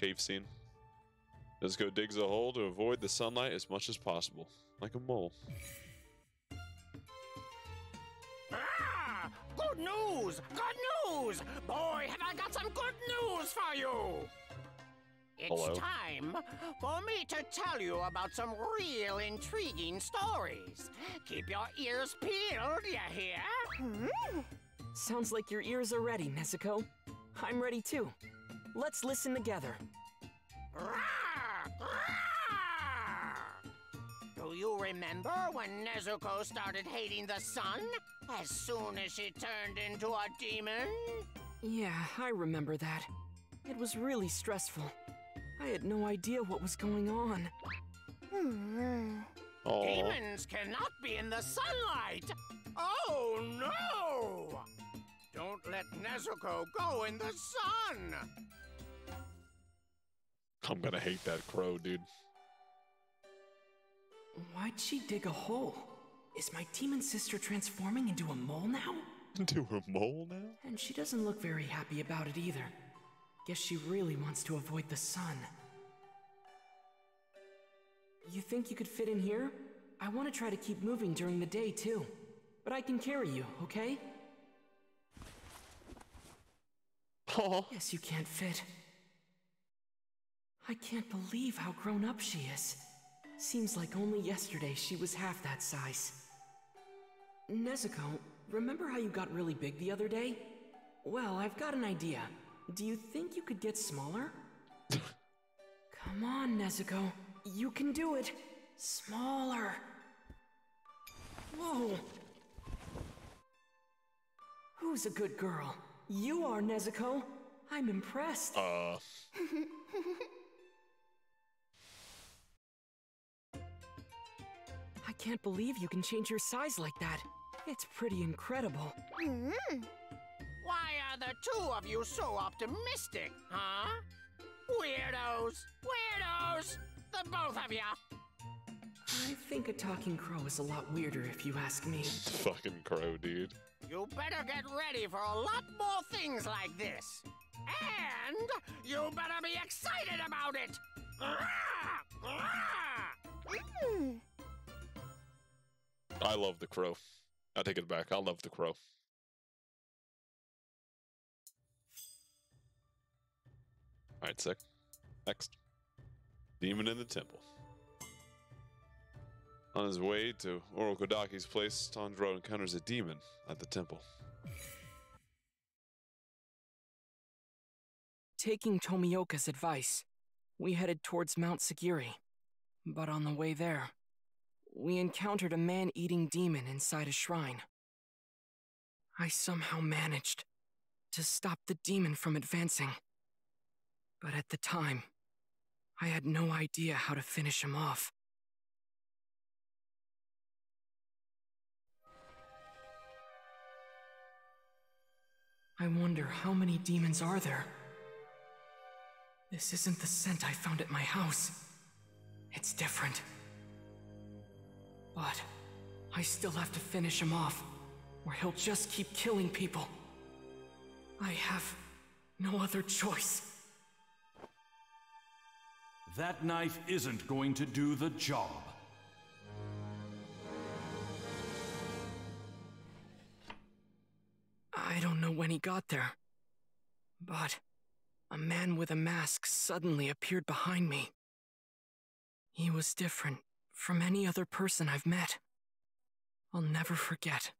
cave scene. Nezuko digs a hole to avoid the sunlight as much as possible, like a mole. Ah! Good news! Good news! Boy, have I got some good news for you! It's time for me to tell you about some real intriguing stories. Keep your ears peeled, you hear? Hmm? Sounds like your ears are ready, Nezuko. I'm ready too. Let's listen together. Do you remember when Nezuko started hating the sun as soon as she turned into a demon? Yeah, I remember that. It was really stressful. I had no idea what was going on. Demons cannot be in the sunlight! Oh no! Don't let Nezuko go in the sun! I'm gonna hate that crow, dude. Why'd she dig a hole? Is my demon sister transforming into a mole now? Into a mole now? And she doesn't look very happy about it either. Guess she really wants to avoid the sun. You think you could fit in here? I want to try to keep moving during the day too. But I can carry you, okay? Oh. Yes, you can't fit. I can't believe how grown up she is. Seems like only yesterday she was half that size. Nezuko, remember how you got really big the other day? Well, I've got an idea. Do you think you could get smaller? Come on, Nezuko. You can do it. Smaller. Whoa. Who's a good girl? You are, Nezuko. I'm impressed. I can't believe you can change your size like that. It's pretty incredible. Why are the two of you so optimistic, huh? Weirdos! Weirdos! The both of ya! I think a talking crow is a lot weirder if you ask me. Fucking crow, dude. You better get ready for a lot more things like this. And you better be excited about it! I love the crow. I take it back. I love the crow. Alright, sick. Next. Demon in the Temple. On his way to Urokodaki's place, Tanjiro encounters a demon at the temple. Taking Tomioka's advice, we headed towards Mount Sagiri. But on the way there, we encountered a man-eating demon inside a shrine. I somehow managed to stop the demon from advancing. But at the time, I had no idea how to finish him off. I wonder how many demons are there? This isn't the scent I found at my house. It's different. But I still have to finish him off, or he'll just keep killing people. I have no other choice. That knife isn't going to do the job. I don't know when he got there, but a man with a mask suddenly appeared behind me. He was different from any other person I've met. I'll never forget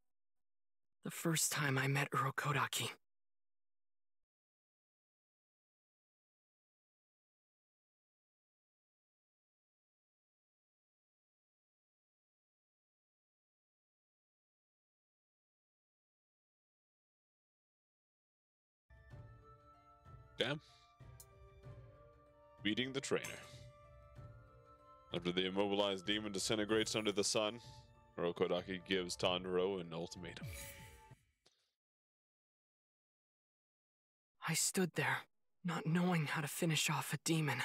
the first time I met Urokodaki. Damn. Beating the trainer. After the immobilized demon disintegrates under the sun, Urokodaki gives Tanjiro an ultimatum. I stood there, not knowing how to finish off a demon.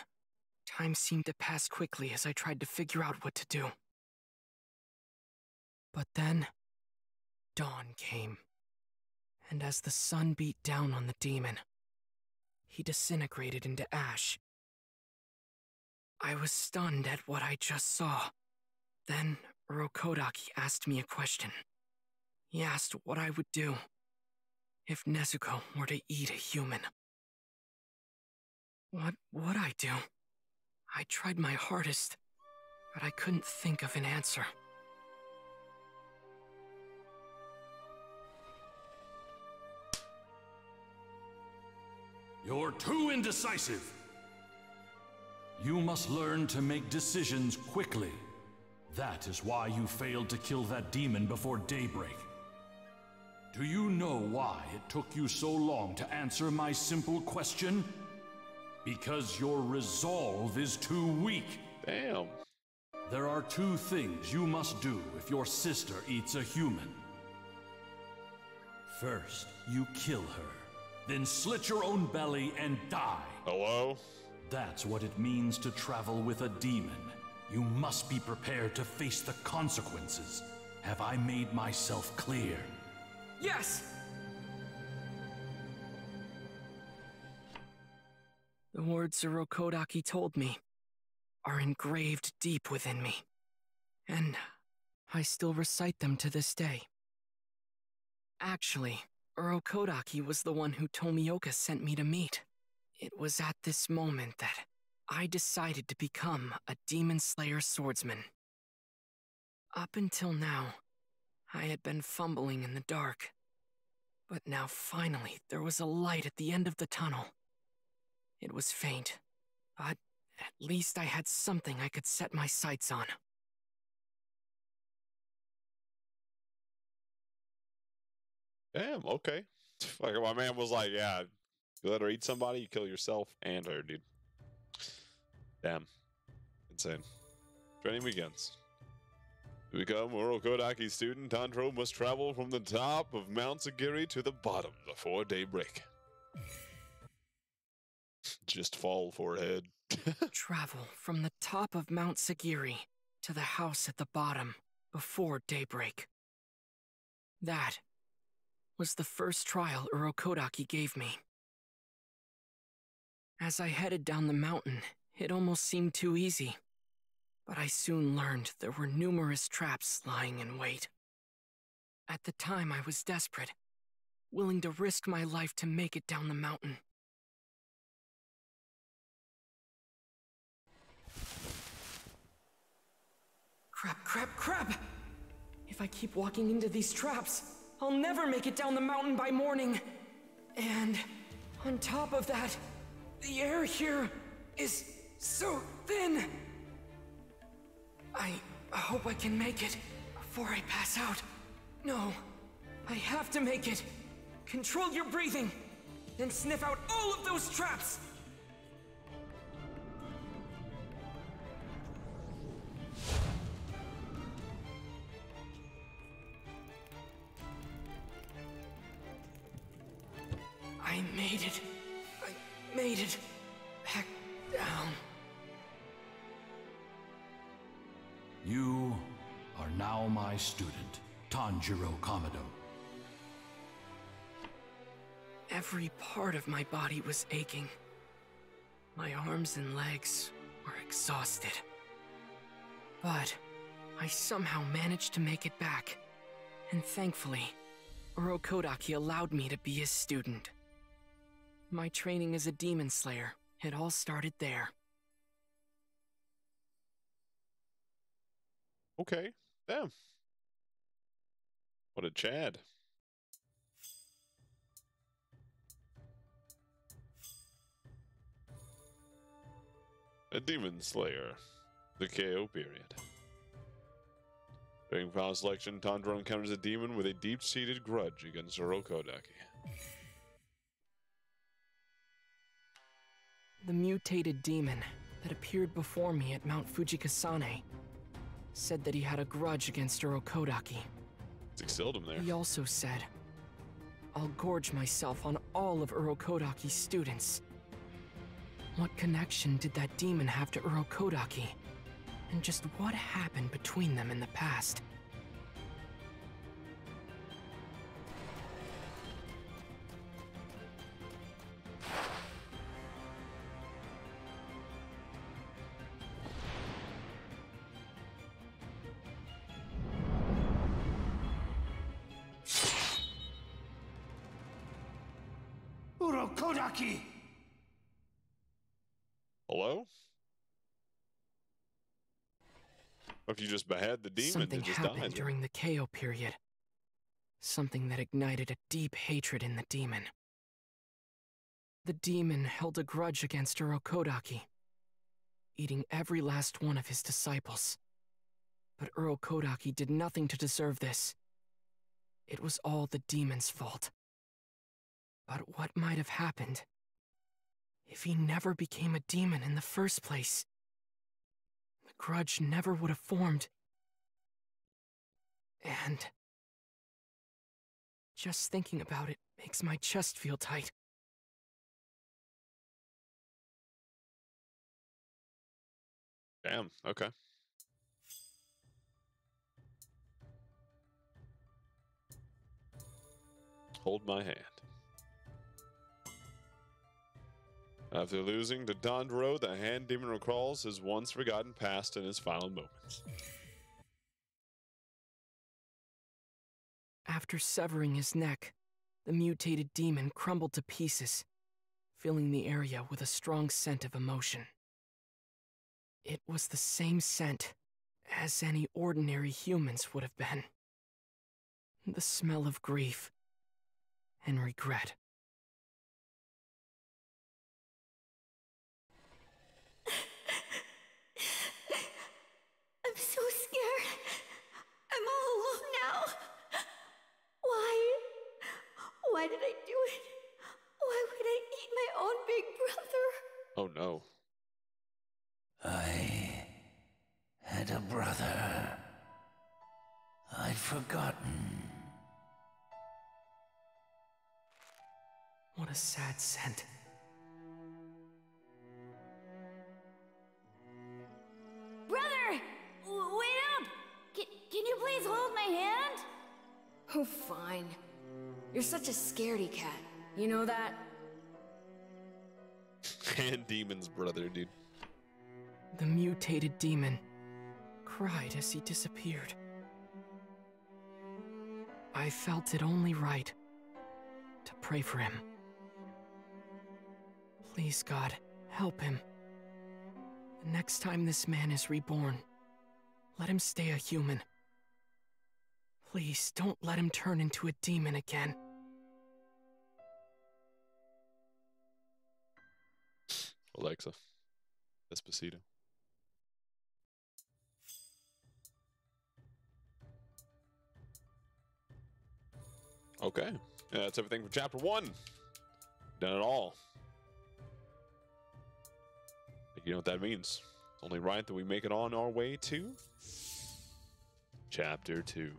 Time seemed to pass quickly as I tried to figure out what to do. But then, dawn came. And as the sun beat down on the demon, he disintegrated into ash I was stunned at what I just saw. Then Urokodaki asked me a question. He asked what I would do if Nezuko were to eat a human. What would I do? I tried my hardest, but I couldn't think of an answer. You're too indecisive. You must learn to make decisions quickly. That is why you failed to kill that demon before daybreak. Do you know why it took you so long to answer my simple question? Because your resolve is too weak. Damn. There are two things you must do if your sister eats a human. First, you kill her. Then slit your own belly and die. Hello? That's what it means to travel with a demon. You must be prepared to face the consequences. Have I made myself clear? Yes! The words Urokodaki told me are engraved deep within me, and I still recite them to this day. Actually, Urokodaki was the one who Tomioka sent me to meet. It was at this moment that I decided to become a Demon Slayer swordsman. Up until now, I had been fumbling in the dark, but now finally there was a light at the end of the tunnel. It was faint, but at least I had something I could set my sights on. Damn, okay. Like my man was like, yeah, you let her eat somebody, you kill yourself and her, dude. Damn. Insane. Training begins. To become Urokodaki student, Tanjiro must travel from the top of Mount Sagiri to the bottom before daybreak. Just fall forehead. Travel from the top of Mount Sagiri to the house at the bottom before daybreak. That was the first trial Urokodaki gave me. As I headed down the mountain, it almost seemed too easy, but I soon learned there were numerous traps lying in wait. At the time, I was desperate, willing to risk my life to make it down the mountain. Crap, crap, crap! If I keep walking into these traps, I'll never make it down the mountain by morning. And on top of that, the air here is so thin. I hope I can make it before I pass out. No, I have to make it. Control your breathing, then sniff out all of those traps. I made it back down. You are now my student, Tanjiro Kamado. Every part of my body was aching. My arms and legs were exhausted. But I somehow managed to make it back, and thankfully, Urokodaki allowed me to be his student. My training as a Demon Slayer, it all started there. Okay, damn. What a Chad. A Demon Slayer. The KO period. During final selection, Tanjiro encounters a demon with a deep-seated grudge against Urokodaki. The mutated demon that appeared before me at Mount Fujikasane said that he had a grudge against Urokodaki. Exiled him there. He also said, I'll gorge myself on all of Urokodaki's students. What connection did that demon have to Urokodaki? And just what happened between them in the past? Urokodaki! Hello? If you just behead the demon, something just happened died. During the Kyo period. Something that ignited a deep hatred in the demon. The demon held a grudge against Urokodaki, eating every last one of his disciples. But Urokodaki did nothing to deserve this. It was all the demon's fault. But what might have happened if he never became a demon in the first place? The grudge never would have formed. And just thinking about it makes my chest feel tight. Damn, okay. Hold my hand. After losing to Tanjiro, the hand demon recalls his once forgotten past in his final moments. After severing his neck, the mutated demon crumbled to pieces, filling the area with a strong scent of emotion. It was the same scent as any ordinary humans would have been. The smell of grief and regret. I'm so scared. I'm all alone now. Why did I do it? Why would I eat my own big brother? Oh no. I had a brother. I'd forgotten. What a sad scent. Brother! Wait up! Can you please hold my hand? Oh, fine. You're such a scaredy cat. You know that? And demon's brother, dude. The mutated demon cried as he disappeared. I felt it only right to pray for him. Please, God, help him. The next time this man is reborn, let him stay a human. Please, don't let him turn into a demon again. Alexa, Despacito. Okay, that's everything for chapter 1. Done it all. You know what that means. It's only right that we make it on our way to chapter 2.